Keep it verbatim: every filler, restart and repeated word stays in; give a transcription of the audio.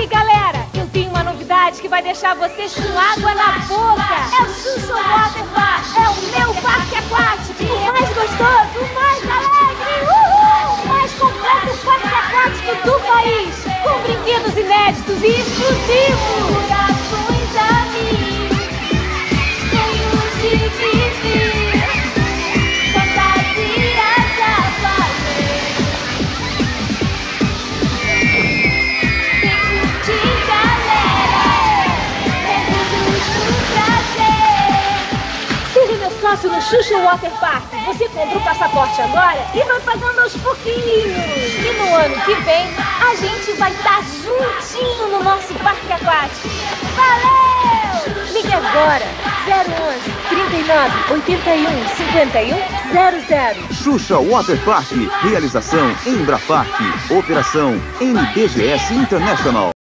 aí, galera, eu tenho uma novidade que vai deixar vocês com água na boca. É o Xuxa Water Park, é o meu parque aquático, o mais gostoso, o mais alegre, uhul! O mais completo parque aquático do país, com brinquedos inéditos e exclusivos. No Xuxa Water Park, você compra o passaporte agora e vai pagando aos pouquinhos. E no ano que vem, a gente vai estar juntinho no nosso parque aquático. Valeu! Ligue agora, zero onze, trinta e nove, oitenta e um, cinquenta e um, zero zero. Xuxa Water Park, realização Embraparque, operação N D G S International.